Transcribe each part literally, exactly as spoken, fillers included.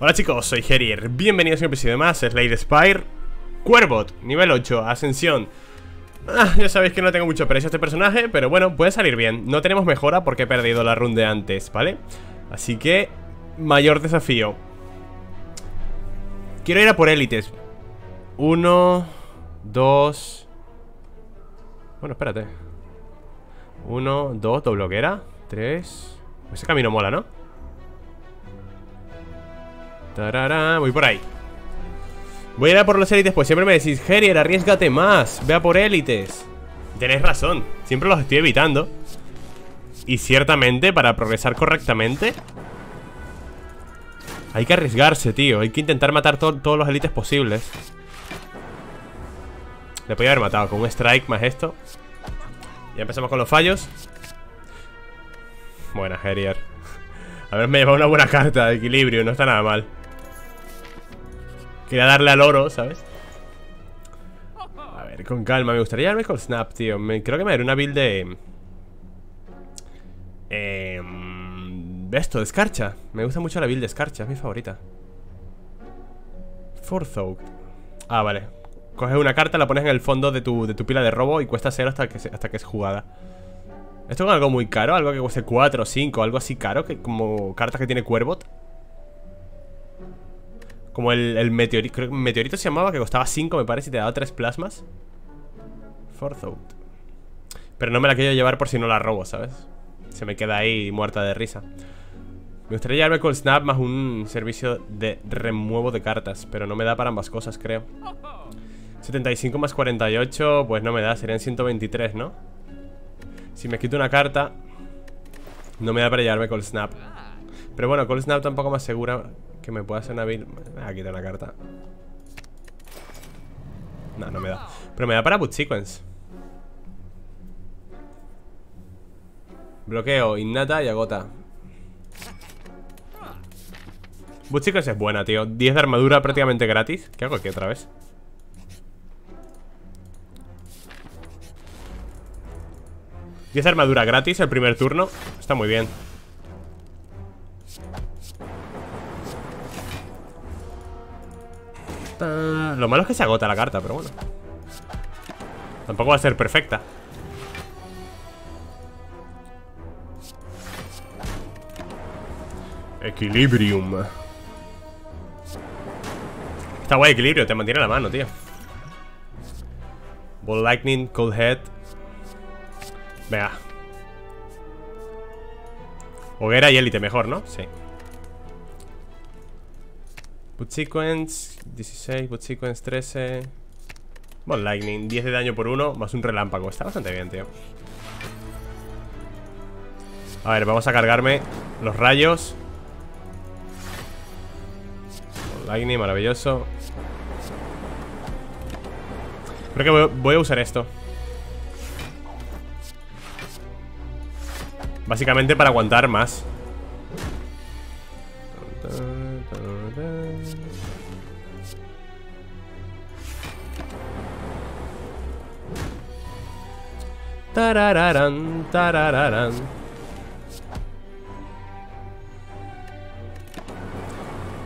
Hola chicos, soy Gerier, bienvenidos a un episodio más, Slay the Spire, Cuervot, nivel ocho, ascensión. Ah, ya sabéis que no tengo mucho precio a este personaje, pero bueno, puede salir bien. No tenemos mejora porque he perdido la run de antes, ¿vale? Así que, mayor desafío. Quiero ir a por élites. Uno, dos... Bueno, espérate. Uno, dos, dobloquera. Tres... Ese camino mola, ¿no? Tarara, voy por ahí. Voy a ir a por los élites, pues siempre me decís, Gerier, arriesgate más, vea por élites. Tenéis razón, siempre los estoy evitando. Y ciertamente, para progresar correctamente, hay que arriesgarse, tío. Hay que intentar matar to todos los élites posibles. Le podía haber matado con un strike más esto. Ya empezamos con los fallos. Buena, Gerier. A ver, me lleva una buena carta de equilibrio, no está nada mal. Quería darle al oro, ¿sabes? A ver, con calma. Me gustaría darme con Snap, tío. Me, creo que me daré una build de... Eh, esto, de escarcha. Me gusta mucho la build de escarcha, es mi favorita. Forzoak. Ah, vale. Coges una carta, la pones en el fondo de tu, de tu pila de robo y cuesta cero hasta que, hasta que es jugada. Esto es algo muy caro, algo que cueste cuatro o cinco, algo así caro, que como cartas que tiene Cuervot. Como el, el meteorito, creo que meteorito se llamaba, que costaba cinco, me parece, y te daba tres plasmas. Forzoak. Pero no me la quiero llevar por si no la robo, ¿sabes? Se me queda ahí muerta de risa. Me gustaría llevarme Cold Snap más un servicio de remuevo de cartas, pero no me da para ambas cosas, creo. setenta y cinco más cuarenta y ocho, pues no me da, serían ciento veintitrés, ¿no? Si me quito una carta, no me da para llevarme Cold Snap. Pero bueno, Cold Snap tampoco me asegura que me pueda hacer una build. Me voy a quitar una carta. No, no me da. Pero me da para Boot Sequence. Bloqueo, innata y agota. Boot Sequence es buena, tío. diez de armadura prácticamente gratis. ¿Qué hago aquí otra vez? diez de armadura gratis el primer turno. Está muy bien. ¡Tan! Lo malo es que se agota la carta, pero bueno, tampoco va a ser perfecta. Equilibrium. Está guay equilibrio, te mantiene la mano, tío. Ball Lightning, Cold Head. Venga. Hoguera y élite mejor, ¿no? Sí. Boot Sequence dieciséis, Boot Sequence trece. Ball Lightning, diez de daño por uno, más un relámpago. Está bastante bien, tío. A ver, vamos a cargarme los rayos. Ball Lightning, maravilloso. Creo que voy a usar esto básicamente para aguantar más. Tarararán, tarararán.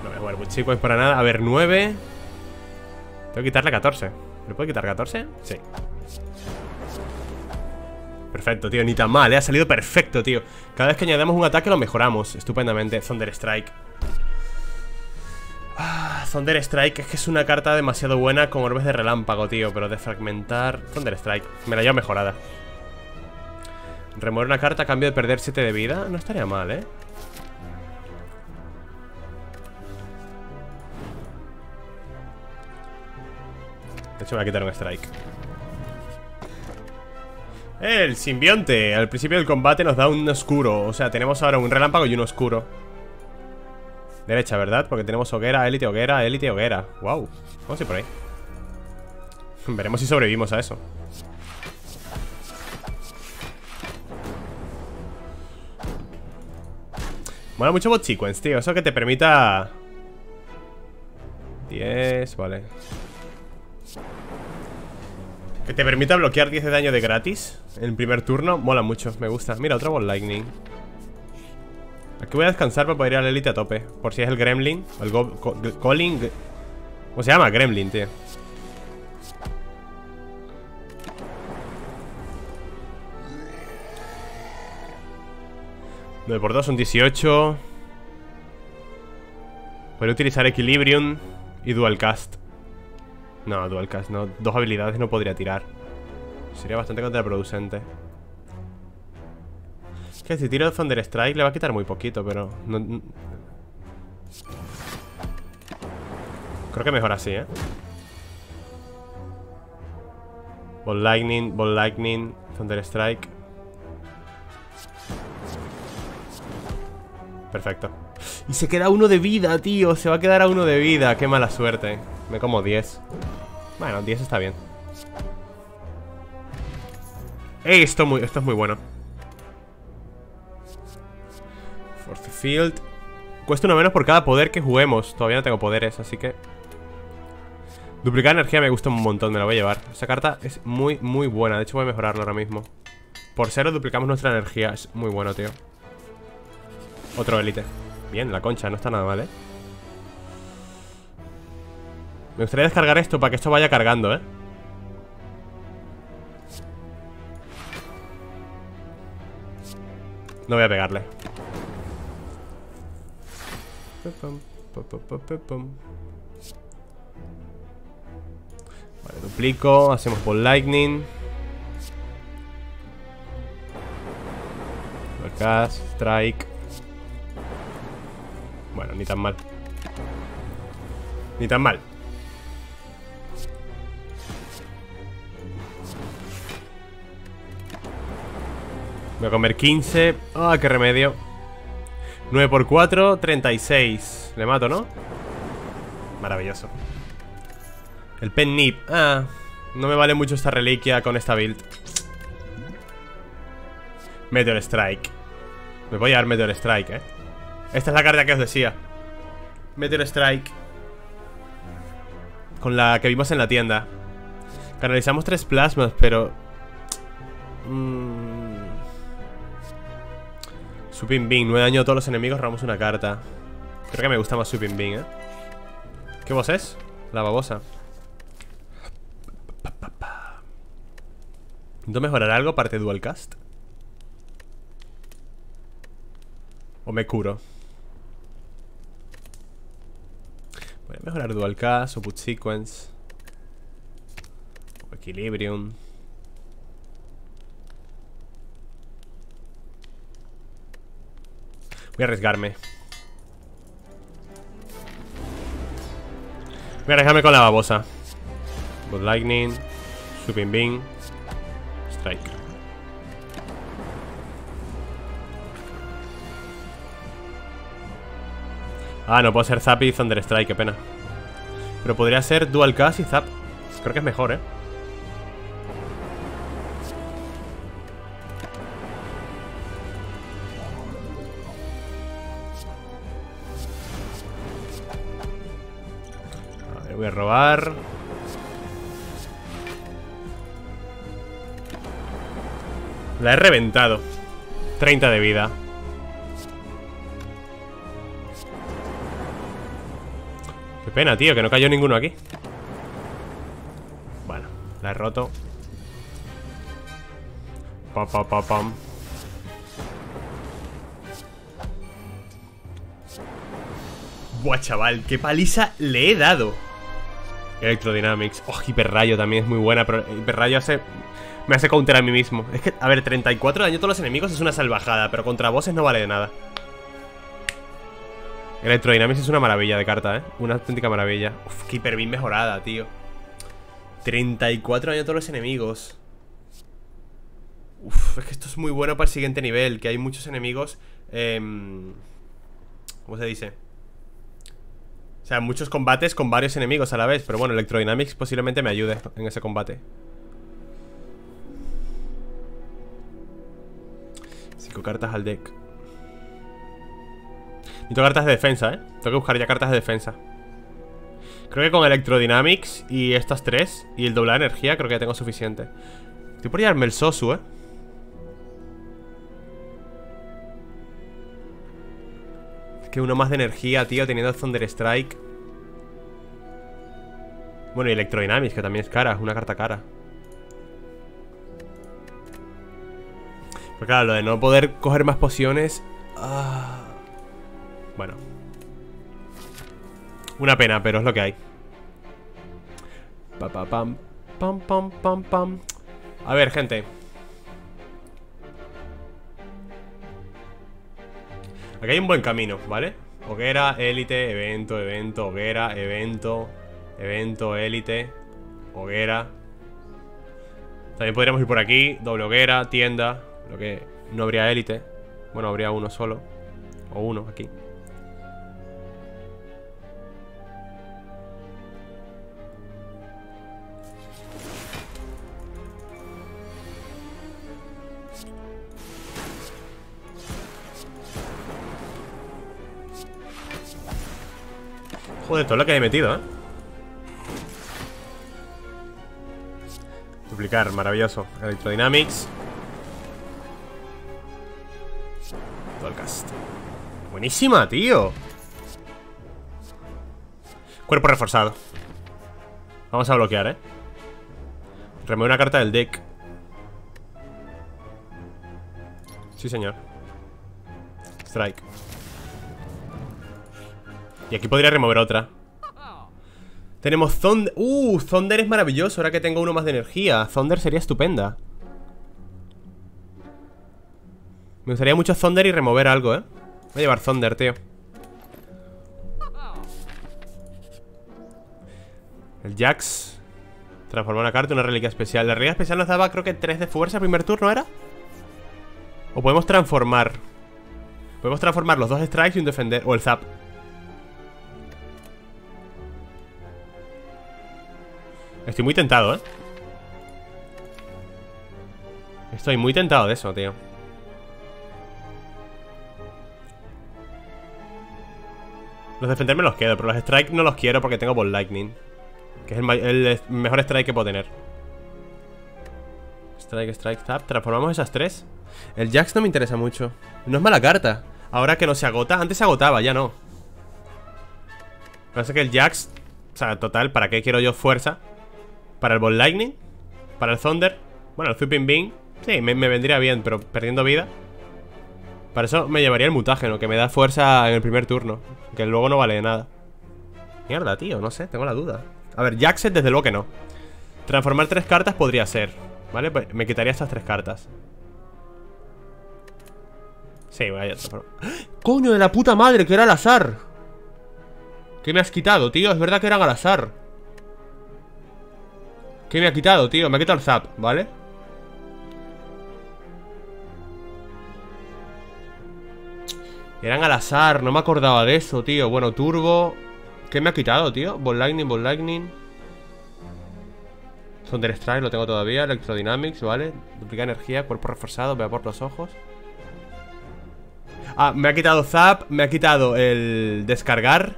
No me vuelvo, chicos, para nada. A ver, nueve. Tengo que quitarle catorce. ¿Le puedo quitar catorce? Sí. Perfecto, tío, ni tan mal, ¿eh? Ha salido perfecto, tío. Cada vez que añadamos un ataque lo mejoramos estupendamente. Thunder Strike. ah, Thunder Strike, es que es una carta demasiado buena con orbes de relámpago, tío. Pero de fragmentar... Thunder Strike, me la llevo mejorada. Remover una carta a cambio de perder siete de vida. No estaría mal, ¿eh? De hecho me voy a quitar un strike. El simbionte, al principio del combate nos da un oscuro. O sea, tenemos ahora un relámpago y un oscuro. Derecha, ¿verdad? Porque tenemos hoguera, élite, hoguera, élite, hoguera. Wow, vamos a ir por ahí. Veremos si sobrevivimos a eso. Mola mucho Bot Sequence, tío. Eso que te permita diez, vale, que te permita bloquear diez de daño de gratis en el primer turno, mola mucho, me gusta. Mira, otro Ball Lightning. Aquí voy a descansar para poder ir a la élite a tope. Por si es el Gremlin o el Go Co Colin. ¿Cómo se llama? Gremlin, tío. nueve por dos son dieciocho. Podría utilizar Equilibrium y Dual Cast. No, Dual Cast no. Dos habilidades no podría tirar. Sería bastante contraproducente. Es que si tiro Thunder Strike le va a quitar muy poquito, pero... No, no. Creo que mejor así, ¿eh? Ball Lightning, Ball Lightning, Thunder Strike. Perfecto. Y se queda uno de vida, tío. Se va a quedar a uno de vida. Qué mala suerte. Me como diez. Bueno, diez está bien. Ey, esto, muy, esto es muy bueno. Force Field. Cuesta uno menos por cada poder que juguemos. Todavía no tengo poderes, así que... Duplicar energía me gusta un montón. Me la voy a llevar. Esa carta es muy, muy buena. De hecho voy a mejorarla ahora mismo. Por cero duplicamos nuestra energía. Es muy bueno, tío. Otro élite. Bien, la concha, no está nada mal, ¿eh? Me gustaría descargar esto para que esto vaya cargando, ¿eh? No voy a pegarle. Vale, duplico. Hacemos Ball Lightning. Cast, Strike. Bueno, ni tan mal. Ni tan mal. Voy a comer quince. Ah, oh, qué remedio. nueve por cuatro, treinta y seis. Le mato, ¿no? Maravilloso. El Pen Nip. Ah, no me vale mucho esta reliquia con esta build. Meteor Strike. Me voy a dar Meteor Strike, eh. Esta es la carta que os decía. Meteor Strike. Con la que vimos en la tienda. Canalizamos tres plasmas, pero... Mm... Supin Bean, nueve daño a todos los enemigos, robamos una carta. Creo que me gusta más Supin Bean, eh. ¿Qué voz es? La babosa. ¿Intento mejorar algo aparte de Dual Cast? ¿O me curo? Voy a mejorar Dual Cast o Put Sequence o Equilibrium. Voy a arriesgarme. Voy a arriesgarme con la babosa. Ball Lightning, Supin Bean, Strike. Ah, no puedo hacer Zap y Thunder Strike, qué pena. Pero podría hacer Dual Cast y Zap. Creo que es mejor, eh. A ver, voy a robar. La he reventado. treinta de vida. Qué pena, tío, que no cayó ninguno aquí. Bueno, la he roto. Pa, pa, pa, pam. Buah, chaval, qué paliza le he dado. Electrodynamics. Oh, hiperrayo también es muy buena, pero hiperrayo hace... me hace counter a mí mismo. Es que, a ver, treinta y cuatro daño a todos los enemigos es una salvajada, pero contra bosses no vale de nada. Electrodynamics es una maravilla de carta, ¿eh? Una auténtica maravilla. Uf, qué hiper bien mejorada, tío. treinta y cuatro daño a todos los enemigos. Uf, es que esto es muy bueno para el siguiente nivel. Que hay muchos enemigos eh, ¿cómo se dice? O sea, muchos combates con varios enemigos a la vez. Pero bueno, Electrodynamics posiblemente me ayude en ese combate. cinco cartas al deck. Necesito cartas de defensa, eh. Tengo que buscar ya cartas de defensa. Creo que con Electrodynamics y estas tres y el doblar energía creo que ya tengo suficiente. Estoy por llevarme el Sosu, eh. Que uno más de energía, tío, teniendo Thunder Strike. Bueno, y Electrodynamics, que también es cara, es una carta cara. Pero claro, lo de no poder coger más pociones... Ah. Bueno. Una pena, pero es lo que hay. Pa, pa, pam, pam, pam, pam, pam. A ver, gente. Aquí hay un buen camino, ¿vale? Hoguera, élite, evento, evento, hoguera, evento, evento, élite, hoguera. También podríamos ir por aquí, doble hoguera, tienda. Lo que no habría élite. Bueno, habría uno solo. O uno, aquí. Joder, todo lo que he metido, ¿eh? Duplicar, maravilloso. Electrodynamics. Dualcast. Buenísima, tío. Cuerpo reforzado. Vamos a bloquear, ¿eh? Remueve una carta del deck. Sí, señor. Strike. Y aquí podría remover otra. Tenemos Thunder. Uh, Thunder es maravilloso. Ahora que tengo uno más de energía, Thunder sería estupenda. Me gustaría mucho Thunder y remover algo, eh. Voy a llevar Thunder, tío. El Jax. Transforma una carta en una reliquia especial. La reliquia especial nos daba, creo que tres de fuerza. Primer turno, ¿era? O podemos transformar. Podemos transformar los dos strikes y un defender. O el zap. Estoy muy tentado, ¿eh? Estoy muy tentado de eso, tío. Los defender me los quedo, pero los strike no los quiero porque tengo Bolt Lightning, que es el, el mejor strike que puedo tener. Strike, strike, tap. Transformamos esas tres. El Jax no me interesa mucho. No es mala carta. Ahora que no se agota. Antes se agotaba, ya no. Parece que el Jax... O sea, total, ¿para qué quiero yo fuerza? Para el Bolt Lightning. Para el Thunder. Bueno, el Zupin Bean. Sí, me, me vendría bien, pero perdiendo vida. Para eso me llevaría el mutágeno, que me da fuerza en el primer turno, que luego no vale de nada. Mierda, tío, no sé, tengo la duda. A ver, Jaxet desde luego que no. Transformar tres cartas podría ser, ¿vale? Pues me quitaría estas tres cartas. Sí, voy a transformar. ¡Coño de la puta madre! Que era al azar. ¿Qué me has quitado, tío? Es verdad que eran al azar. ¿Qué me ha quitado, tío? Me ha quitado el zap, ¿vale? Eran al azar, no me acordaba de eso, tío. Bueno, turbo. ¿Qué me ha quitado, tío? Bolt Lightning, Bolt Lightning. Thunder Strike lo tengo todavía. Electrodynamics, ¿vale? Duplica energía, cuerpo reforzado, vea por los ojos. Ah, me ha quitado zap, me ha quitado el descargar.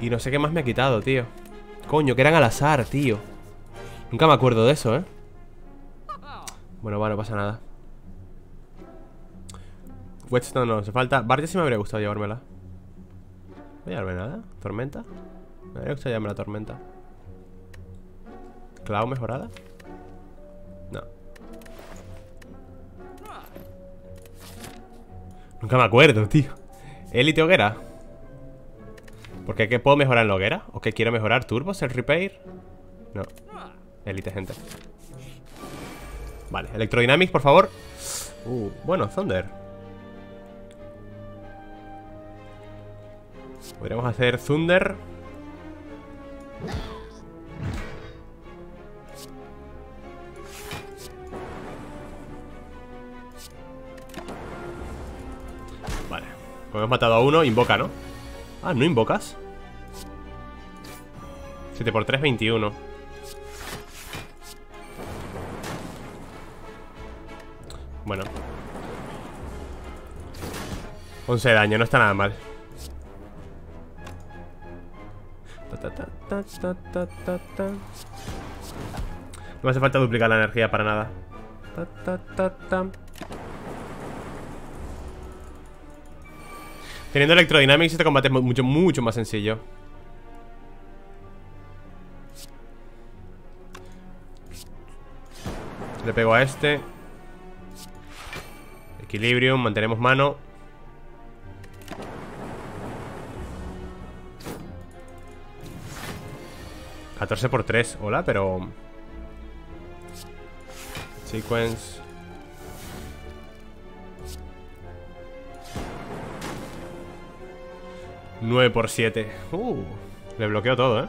Y no sé qué más me ha quitado, tío. Coño, que eran al azar, tío. Nunca me acuerdo de eso, ¿eh? Bueno, va, no pasa nada. Whetstone no hace falta. Bardia sí me habría gustado llevármela. No voy a llevarme nada. Tormenta. Me habría gustado llevarme la tormenta. Cloud mejorada. No. Nunca me acuerdo, tío. Elite hoguera. ¿Por qué? ¿Qué puedo mejorar en la hoguera? ¿O qué quiero mejorar? ¿Turbos? ¿El repair? No. Elite, gente. Vale, Electrodynamics, por favor. Uh, bueno, Thunder. Podríamos hacer Thunder. Vale. Como hemos matado a uno, invoca, ¿no? Ah, ¿no invocas? siete por tres, veintiuno. Bueno, once de daño, no está nada mal. Ta, ta, ta, ta, ta, ta, ta. No me hace falta duplicar la energía para nada. Ta, ta, ta, ta. Teniendo Electrodynamics este combate es mucho, mucho más sencillo. Le pego a este. Equilibrium, mantenemos mano. catorce por tres, hola, pero... Sequence. nueve por siete. Uh, le bloqueo todo, ¿eh?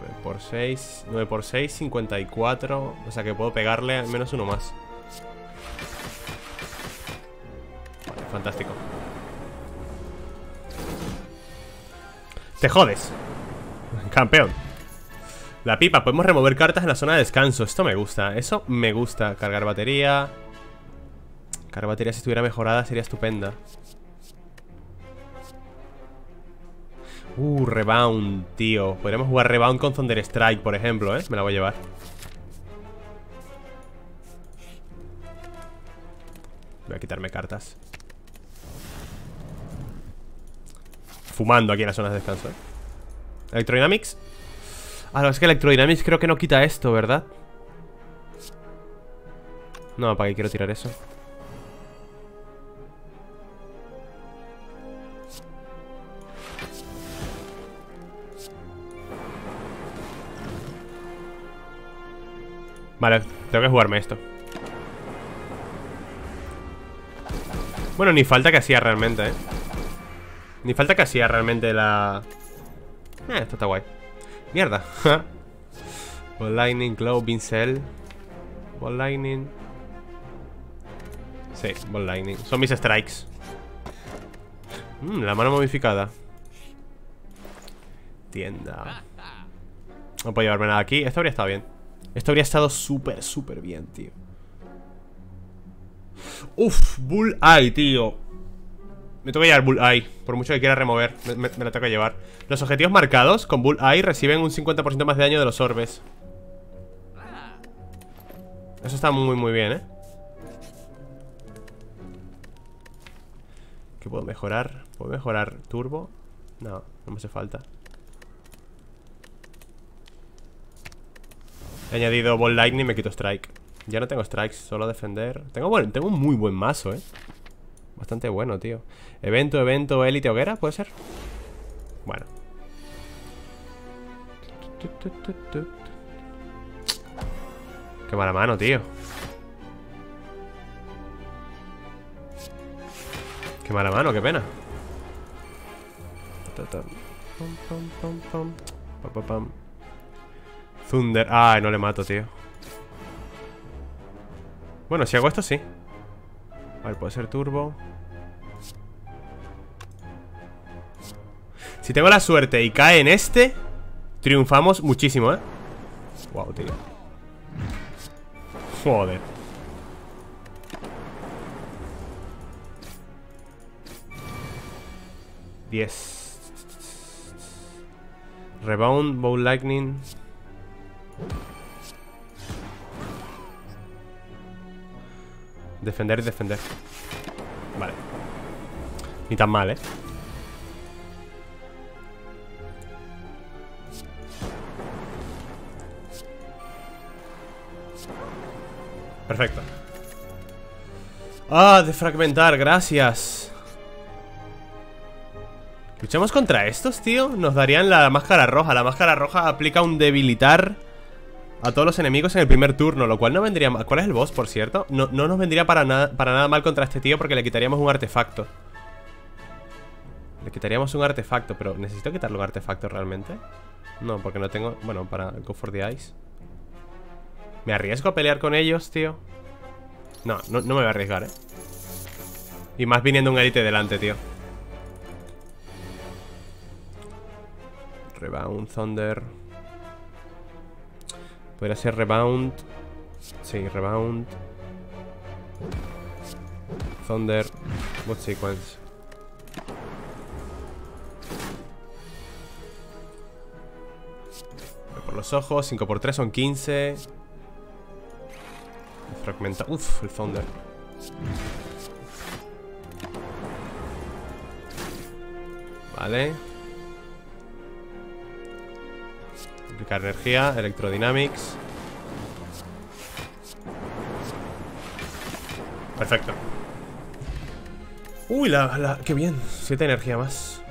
nueve por seis. nueve por seis, cincuenta y cuatro. O sea que puedo pegarle al menos uno más. Vale, fantástico. Te jodes. Campeón. La pipa, podemos remover cartas en la zona de descanso. Esto me gusta, eso me gusta. Cargar batería. Cargar batería si estuviera mejorada sería estupenda. Uh, Rebound, tío. Podríamos jugar Rebound con Thunder Strike, por ejemplo, ¿eh? Me la voy a llevar. Voy a quitarme cartas. Fumando aquí en las zonas de descanso, ¿eh? Electrodynamics. Ah, no, es que Electrodynamics creo que no quita esto, ¿verdad? No, ¿para qué quiero tirar eso? Vale, tengo que jugarme esto. Bueno, ni falta que hacía realmente, ¿eh? Ni falta que hacía realmente la... Eh, esto está guay. Mierda. Ball Lightning, Glow, Vincel. Ball Lightning. Sí, Ball Lightning. Son mis strikes. Mm, la mano momificada. Tienda. No puedo llevarme nada aquí. Esto habría estado bien. Esto habría estado súper, súper bien, tío. Uf, Bullseye, tío. Me tengo que llevar Bullseye. Por mucho que quiera remover, me, me, me la tengo que llevar. Los objetivos marcados con Bullseye reciben un cincuenta por ciento más de daño de los orbes. Eso está muy, muy bien, ¿eh? ¿Qué puedo mejorar? ¿Puedo mejorar turbo? No, no me hace falta. He añadido Ball Lightning y me quito Strike. Ya no tengo Strikes, solo defender. Tengo, bueno, tengo un muy buen mazo, eh. Bastante bueno, tío. Evento, evento, élite, hoguera, ¿puede ser? Bueno. Qué mala mano, tío. Qué mala mano, qué pena. Thunder. Ay, no le mato, tío. Bueno, si hago esto, sí. Vale, puede ser turbo. Si tengo la suerte y cae en este, triunfamos muchísimo, ¿eh? Wow, tío. Joder. diez. Rebound, Bow Lightning. Defender y defender. Vale. Ni tan mal, ¿eh? Perfecto. Ah, defragmentar, gracias. ¿Luchamos contra estos, tío? Nos darían la máscara roja. La máscara roja aplica un debilitar a todos los enemigos en el primer turno, lo cual no vendría mal. ¿Cuál es el boss, por cierto? No, no nos vendría para nada, para nada mal contra este tío, porque le quitaríamos un artefacto. Le quitaríamos un artefacto, pero ¿necesito quitarle un artefacto realmente? No, porque no tengo... Bueno, para Go for the Eyes. ¿Me arriesgo a pelear con ellos, tío? No, no, no me voy a arriesgar, eh. Y más viniendo un élite delante, tío. Rebound, Thunder. Podría ser Rebound. Sí, Rebound. Thunder. Bot Sequence. Voy por los ojos. cinco por tres son quince. Fragmenta. Uf, el Thunder. Vale. Duplicar energía, Electrodynamics. Perfecto. Uy, la, la... qué bien. Siete energía más.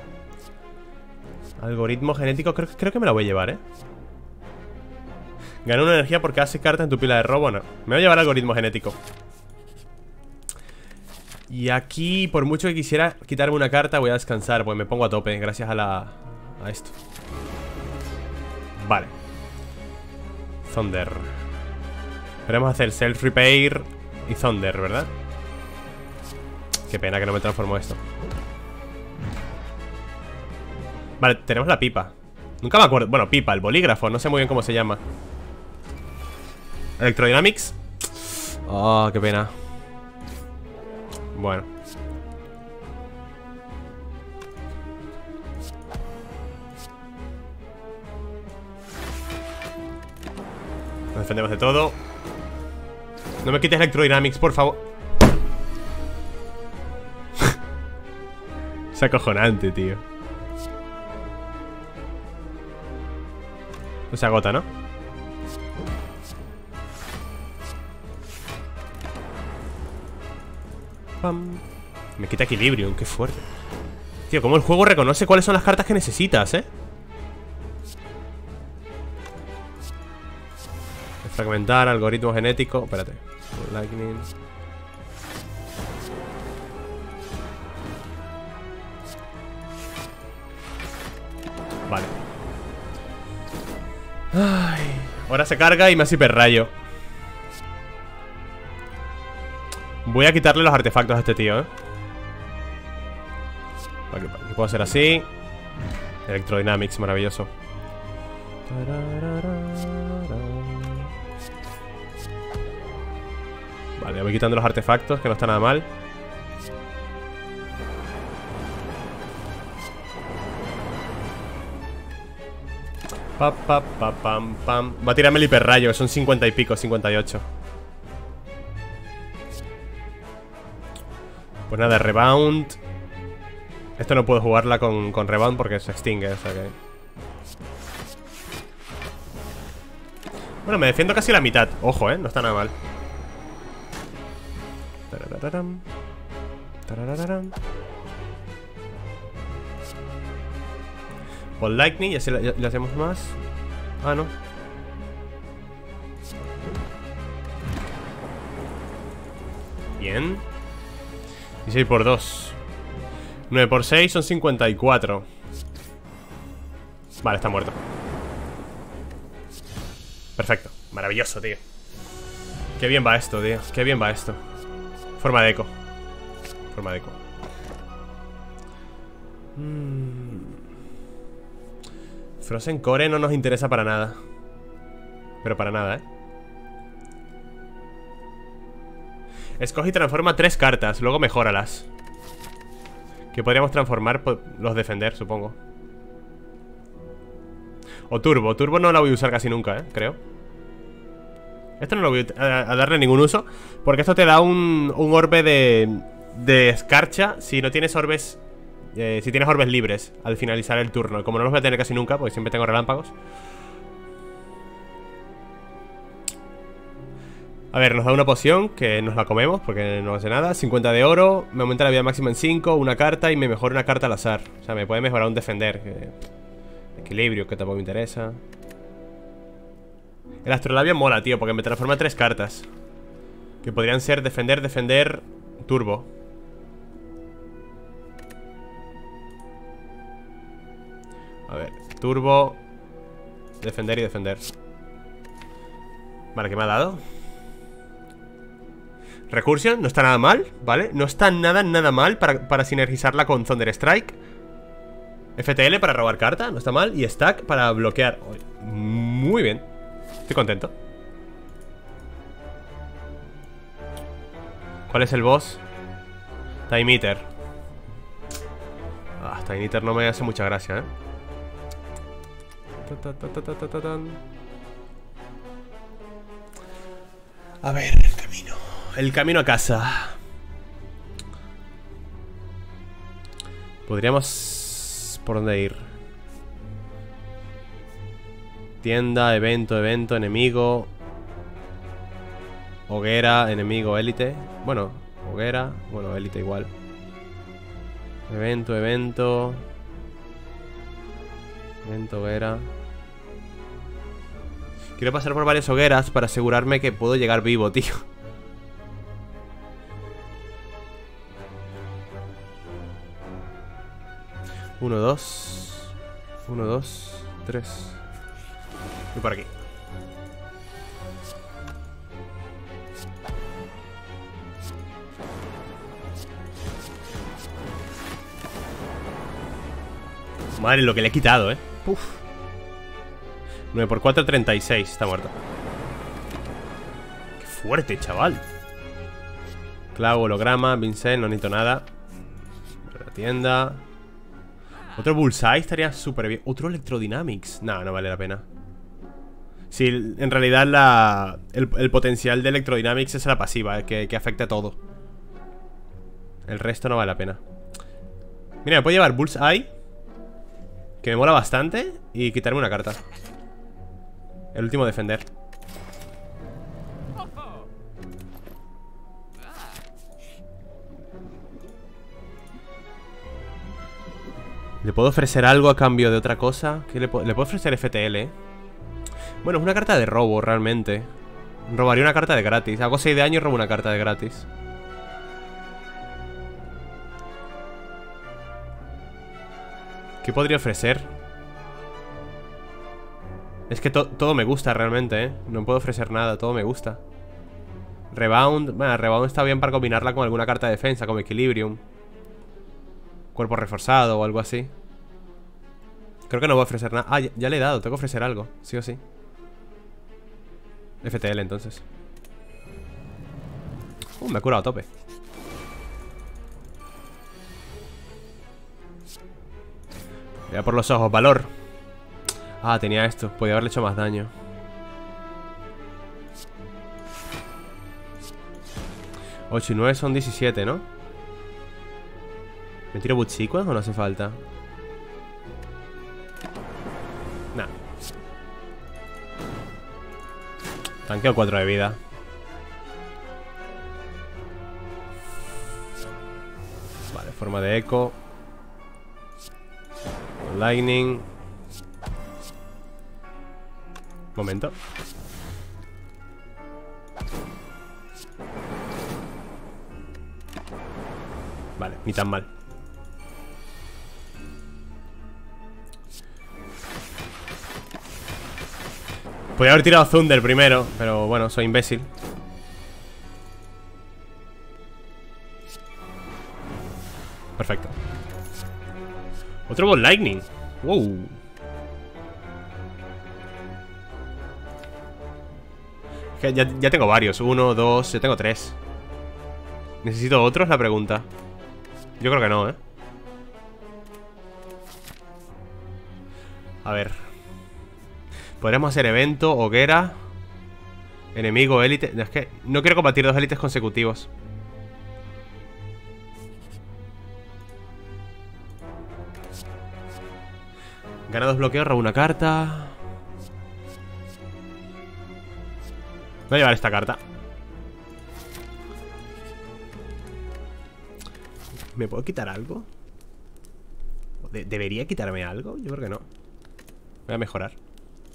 Algoritmo genético, creo, creo que me la voy a llevar, ¿eh? Gané una energía por cada seis cartas en tu pila de robo. No, me voy a llevar algoritmo genético. Y aquí, por mucho que quisiera quitarme una carta, voy a descansar, pues me pongo a tope gracias a la... a esto. Vale. Thunder. Queremos hacer Self Repair y Thunder, ¿verdad? Qué pena que no me transformo esto. Vale, tenemos la pipa. Nunca me acuerdo. Bueno, pipa, el bolígrafo, no sé muy bien cómo se llama. Electrodynamics. Oh, qué pena. Bueno. Nos defendemos de todo. No me quites Electrodynamics, por favor. Es acojonante, tío. No se agota, ¿no? Pam. Me quita Equilibrium, qué fuerte. Tío, cómo el juego reconoce cuáles son las cartas que necesitas, ¿eh? Fragmentar, algoritmo genético. Espérate. Lightning. Vale. Ay, ahora se carga y me hace hiperrayo. Voy a quitarle los artefactos a este tío, ¿eh? Vale, vale, puedo hacer así. Electrodynamics, maravilloso. Vale, voy quitando los artefactos, que no está nada mal. Pa, pa, pa, pam, pam. Va a tirarme el hiperrayo, son cincuenta y pico, cincuenta y ocho. Pues nada, rebound. Esto no puedo jugarla con, con rebound porque se extingue, o sea que... Bueno, me defiendo casi la mitad. Ojo, eh, no está nada mal. Tararararam. Tararararam. Por Lightning, ya, ya, ya hacemos más. Ah, no. Bien. dieciséis por dos. nueve por seis son cincuenta y cuatro. Vale, está muerto. Perfecto. Maravilloso, tío. Qué bien va esto, tío. Qué bien va esto. Forma de eco. Forma de eco. Mmm. Frozen Core no nos interesa para nada. Pero para nada, ¿eh? Escoge y transforma tres cartas. Luego mejóralas. Que podríamos transformar por los defender, supongo. O Turbo. Turbo no la voy a usar casi nunca, ¿eh? Creo. Esto no lo voy a darle ningún uso. Porque esto te da un, un orbe de, de escarcha. Si no tienes orbes... Eh, si tienes orbes libres al finalizar el turno. Como no los voy a tener casi nunca, porque siempre tengo relámpagos. A ver, nos da una poción que nos la comemos porque no hace nada. cincuenta de oro, me aumenta la vida máxima en cinco, una carta y me mejora una carta al azar. O sea, me puede mejorar un defender que... Equilibrio, que tampoco me interesa. El astrolabio mola, tío, porque me transforma tres cartas que podrían ser defender, defender, turbo. A ver, turbo, defender y defender. Vale, ¿qué me ha dado? Recursion, no está nada mal, ¿vale? No está nada, nada mal para, para sinergizarla con Thunder Strike. F T L para robar carta, no está mal. Y Stack para bloquear. Muy bien, estoy contento. ¿Cuál es el boss? Time Eater. Ah, Time Eater no me hace mucha gracia, ¿eh? A ver, el camino. El camino a casa. Podríamos por dónde ir. Tienda, evento, evento, enemigo. Hoguera, enemigo, élite. Bueno, hoguera, bueno, élite igual. Evento, evento. Evento, hoguera. Quiero pasar por varias hogueras para asegurarme que puedo llegar vivo, tío. Uno, dos. Uno, dos, tres. Voy por aquí. Madre, lo que le he quitado, eh. Puf. nueve por cuatro, treinta y seis. Está muerto. Qué fuerte, chaval. Clavo, holograma, Vincent, no necesito nada. La tienda. Otro bullseye estaría súper bien. Otro electrodynamics. No, no vale la pena. Sí, en realidad la, el, el potencial de electrodynamics es la pasiva, eh, que, que afecta a todo. El resto no vale la pena. Mira, me puedo llevar bullseye, que me mola bastante, y quitarme una carta. El último a defender. ¿Le puedo ofrecer algo a cambio de otra cosa? ¿Qué le, po le puedo ofrecer? F T L, ¿eh? Bueno, es una carta de robo, realmente. Robaría una carta de gratis. Hago seis de daño y robo una carta de gratis. ¿Qué podría ofrecer? Es que to todo me gusta realmente, ¿eh? No puedo ofrecer nada, todo me gusta. Rebound. Bueno, Rebound está bien para combinarla con alguna carta de defensa, como Equilibrium. Cuerpo reforzado o algo así. Creo que no voy a ofrecer nada. Ah, ya, ya le he dado, tengo que ofrecer algo, sí o sí. F T L entonces. Uh, me he curado a tope. Voy a por los ojos, valor. Ah, tenía esto, podía haberle hecho más daño. Ocho y nueve son diecisiete, ¿no? ¿Me tiro buchicuas o no hace falta? Nah. Tanqueo cuatro de vida. Vale, forma de eco. Lightning. Momento. Vale, ni tan mal. Podría haber tirado Thunder primero, pero bueno, soy imbécil. Perfecto. Otro Bolt Lightning. Wow. Ya, ya tengo varios. Uno, dos, yo tengo tres. ¿Necesito otro? Es la pregunta. Yo creo que no, ¿eh? A ver. Podríamos hacer evento, hoguera, enemigo, élite. Es que no quiero combatir dos élites consecutivos. Gana dos bloqueos, roba una carta. Voy a llevar esta carta. ¿Me puedo quitar algo? ¿De- ¿Debería quitarme algo? Yo creo que no. Voy a mejorar.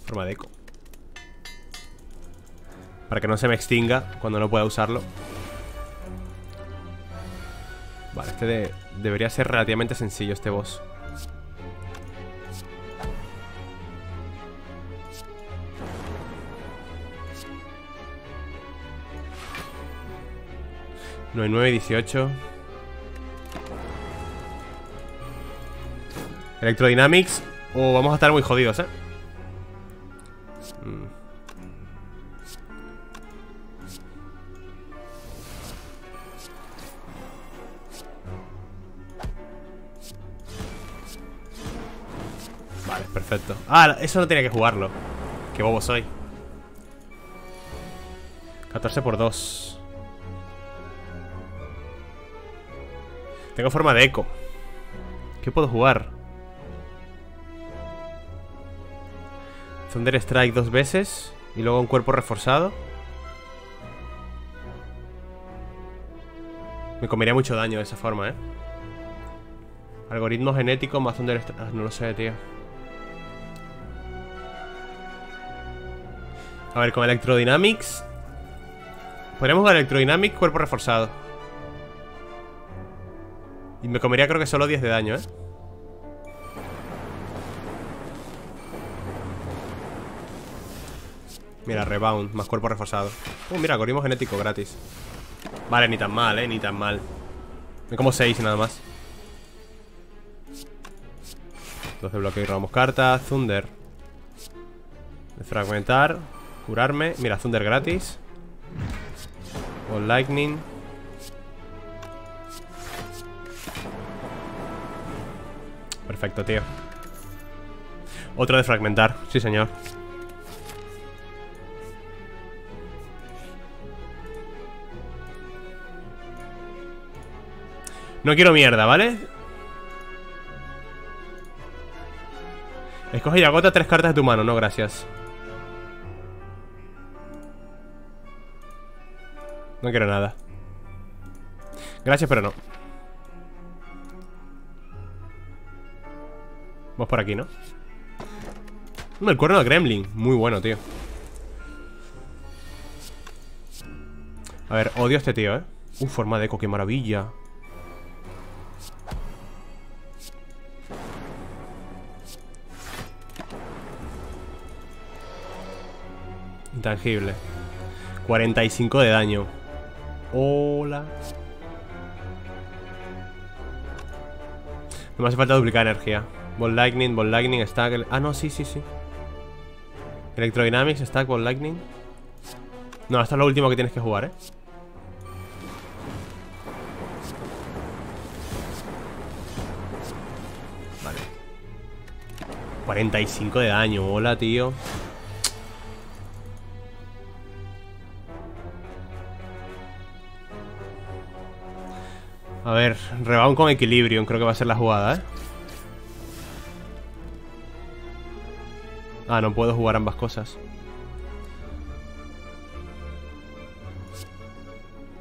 Forma de eco. Para que no se me extinga cuando no pueda usarlo. Vale, este de debería ser relativamente sencillo, este boss. nueve, nueve, dieciocho. Electrodynamics. O oh, vamos a estar muy jodidos, eh. Vale, perfecto. Ah, eso no tenía que jugarlo. Qué bobo soy. catorce por dos. Tengo forma de eco. ¿Qué puedo jugar? Thunder Strike dos veces y luego un cuerpo reforzado. Me comería mucho daño de esa forma, ¿eh? Algoritmo genético más Thunder Strike... Ah, no lo sé, tío. A ver, con Electrodynamics... Podríamos jugar Electrodynamics, cuerpo reforzado. Y me comería creo que solo diez de daño, ¿eh? Mira, Rebound, más cuerpo reforzado. Uh, mira, algoritmo genético gratis. Vale, ni tan mal, eh, ni tan mal. Me como seis nada más. Entonces bloqueo y robamos cartas. Thunder. Fragmentar. Curarme. Mira, Thunder gratis. O Lightning. Perfecto, tío. Otro de fragmentar, sí señor. No quiero mierda, ¿vale? Escoge y agota tres cartas de tu mano. No, gracias. No quiero nada. Gracias, pero no. Vamos por aquí, ¿no? No, el cuerno de Gremlin. Muy bueno, tío. A ver, odio a este tío, ¿eh? Uh, forma de eco, qué maravilla. Intangible. cuarenta y cinco de daño. Hola. No me hace falta duplicar energía. Ball Lightning, Ball Lightning, Stack. Ah, no, sí, sí, sí. Electrodynamics, Stack, Ball Lightning. No, esto es lo último que tienes que jugar, eh. Vale. cuarenta y cinco de daño. Hola, tío. A ver, Rebound con Equilibrium. Creo que va a ser la jugada, ¿eh? Ah, no puedo jugar ambas cosas.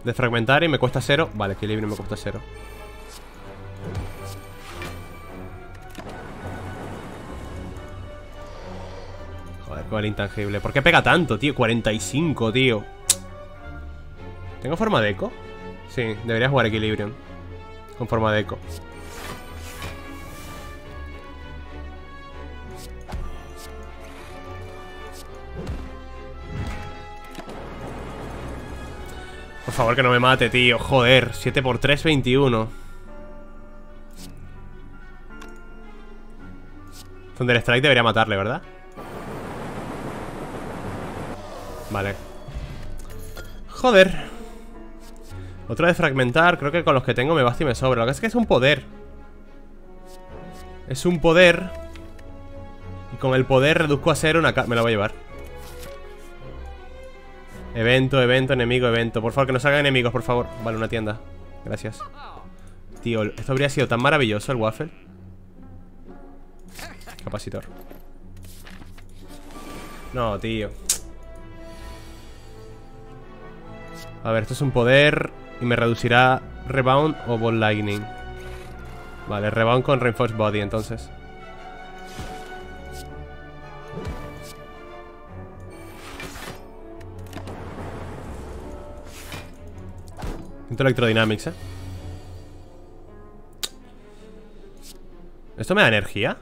Defragmentar y me cuesta cero. Vale, Equilibrium me cuesta cero. Joder, con el intangible. ¿Por qué pega tanto, tío? cuarenta y cinco, tío. ¿Tengo forma de eco? Sí, debería jugar Equilibrium con forma de eco. Por favor que no me mate, tío. Joder, siete por tres, veintiuno. Thunder Strike debería matarle, ¿verdad? Vale. Joder. Otra de fragmentar. Creo que con los que tengo me basta y me sobra. Lo que es que es un poder. Es un poder. Y con el poder reduzco a cero una carta. Me la voy a llevar. Evento, evento, enemigo, evento. Por favor, que no salgan enemigos, por favor. Vale, una tienda. Gracias. Tío, esto habría sido tan maravilloso, el waffle. Capacitor. No, tío. A ver, esto es un poder. Y me reducirá Rebound o Ball Lightning. Vale, Rebound con Reinforced Body, entonces. Intento Electrodynamics, ¿eh? ¿Esto me da energía?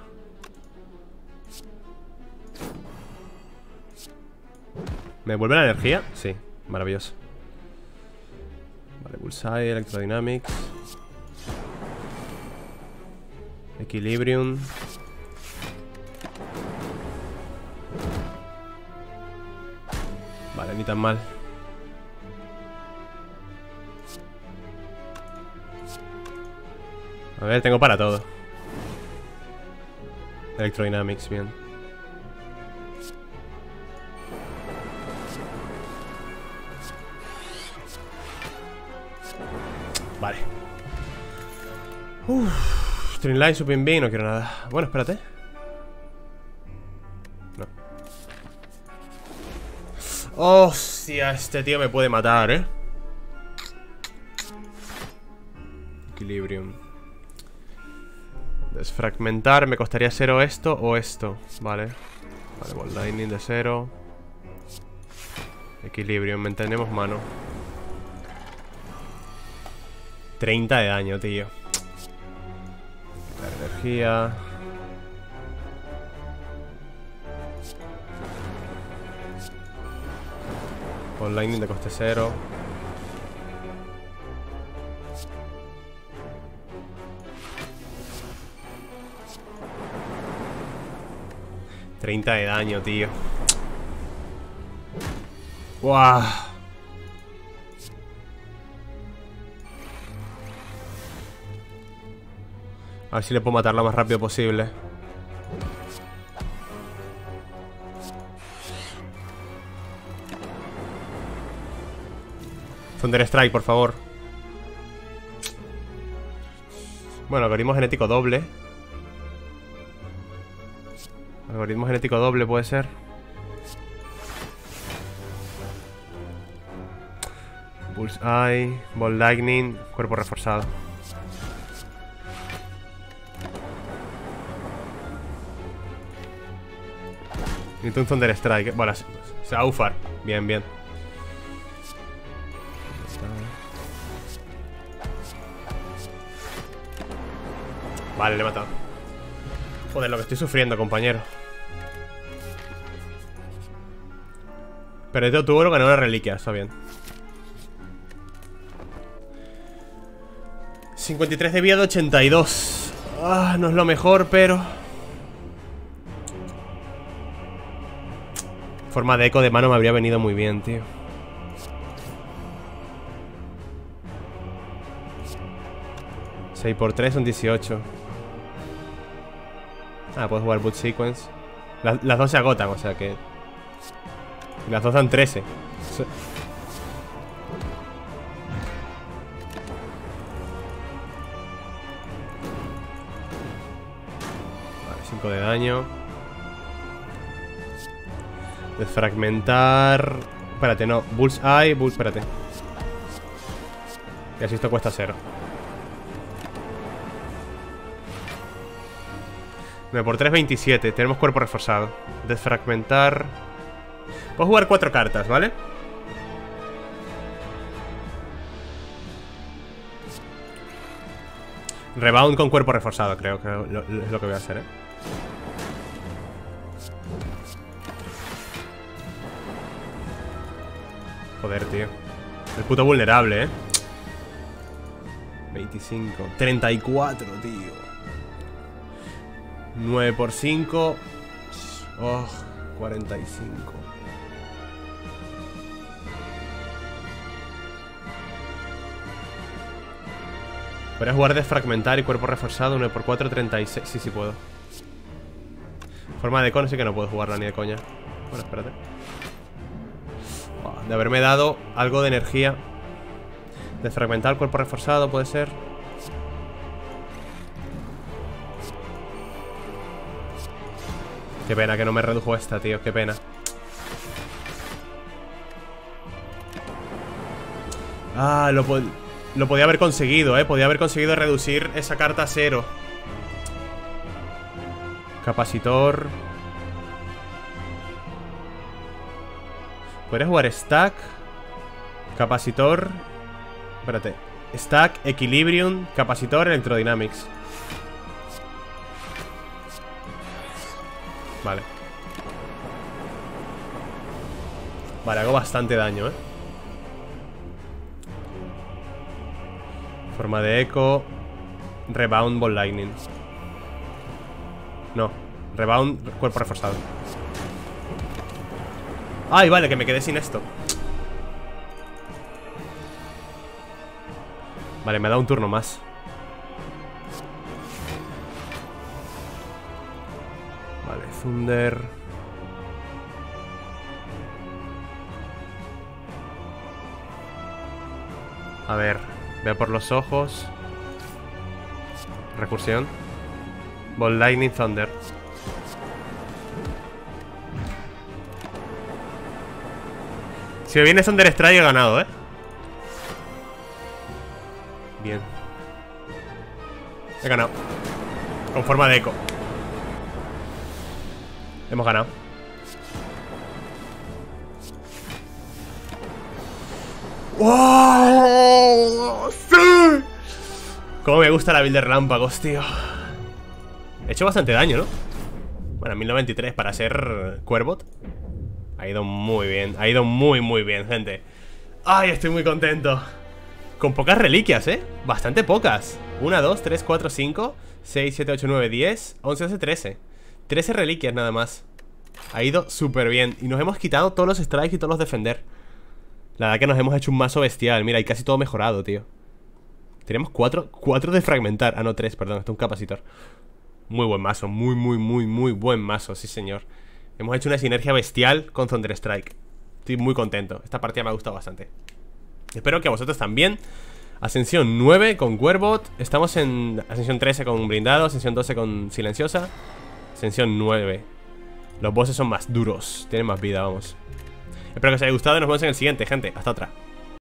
¿Me devuelve la energía? Sí, maravilloso. Vale, Bullseye, Electrodynamics, Equilibrium. Vale, ni tan mal. A ver, tengo para todo. Electrodynamics, bien. Vale. Uff, Streamline, Supin B, no quiero nada. Bueno, espérate. No. Hostia, este tío me puede matar, ¿eh? Equilibrium. Desfragmentar, me costaría cero esto o esto. Vale. Vale, Ball Lightning de cero. Equilibrium, mantenemos mano. treinta de daño, tío. La energía. Con Lightning de coste cero. treinta de daño, tío. ¡Guau! A ver si le puedo matar lo más rápido posible. Thunder Strike, por favor. Bueno, algoritmo genético doble. Algoritmo genético doble puede ser. Bullseye, Ball Lightning, cuerpo reforzado. Necesito un Thunder Strike. Bueno, se va a ufar. Bien, bien. Vale, le he matado. Joder, lo que estoy sufriendo, compañero. Pero este tuvo lo que no era reliquia, está bien. cincuenta y tres de vida de ochenta y dos. Ah, no es lo mejor, pero... Forma de eco de mano me habría venido muy bien, tío. seis por tres son dieciocho. Ah, puedes jugar Boot Sequence. Las, las dos se agotan, o sea que... Las dos dan trece. So... Vale, cinco de daño. Desfragmentar... Espérate, no. Bullseye, bull... Espérate. Y así esto cuesta cero. nueve por tres, veintisiete. Tenemos cuerpo reforzado. Desfragmentar. Puedo jugar cuatro cartas, ¿vale? Rebound con cuerpo reforzado, creo que es lo que voy a hacer, ¿eh? Joder, tío. El puto vulnerable, ¿eh? veinticinco. treinta y cuatro, tío. nueve por cinco. Oh, cuarenta y cinco. Podría jugar desfragmentar y cuerpo reforzado. nueve por cuatro, treinta y seis. Sí, sí puedo. Forma de cono sí que no puedo jugarla ni de coña. Bueno, espérate. Oh, de haberme dado algo de energía. Desfragmentar, cuerpo reforzado, puede ser. Qué pena que no me redujo esta, tío. Qué pena. Ah, lo, po lo podía haber conseguido, eh. Podía haber conseguido reducir esa carta a cero. Capacitor. Podría jugar Stack. Capacitor. Espérate. Stack, Equilibrium, Capacitor, Electrodynamics. Vale. Vale, hago bastante daño, ¿eh? Forma de eco. Rebound, Ball Lightning. No. Rebound, cuerpo reforzado. Ay, vale, que me quedé sin esto. Vale, me ha dado un turno más. Vale, Thunder. A ver, veo por los ojos. Recursión. Ball Lightning, Thunder. Si me viene Thunder Strike he ganado, ¿eh? Bien. He ganado. Con forma de eco. Hemos ganado. ¡Wow! ¡Sí! Cómo me gusta la build de relámpagos, tío. He hecho bastante daño, ¿no? Bueno, mil noventa y tres para ser Cuervot. Ha ido muy bien. Ha ido muy, muy bien, gente. ¡Ay, estoy muy contento! Con pocas reliquias, ¿eh? Bastante pocas. Una, dos, tres, cuatro, cinco, seis, siete, ocho, nueve, diez, once, doce, trece. trece reliquias nada más. Ha ido súper bien. Y nos hemos quitado todos los strikes y todos los defender. La verdad que nos hemos hecho un mazo bestial. Mira, y casi todo mejorado, tío. Tenemos cuatro, cuatro de fragmentar. Ah, no, tres, perdón, está un capacitor. Muy buen mazo, muy, muy, muy, muy buen mazo. Sí, señor. Hemos hecho una sinergia bestial con Thunder Strike. Estoy muy contento, esta partida me ha gustado bastante. Espero que a vosotros también. Ascensión nueve con Cuervot. Estamos en Ascensión trece con Blindado. Ascensión doce con Silenciosa. Ascensión nueve. Los bosses son más duros, tienen más vida, vamos. Espero que os haya gustado y nos vemos en el siguiente, gente. Hasta otra.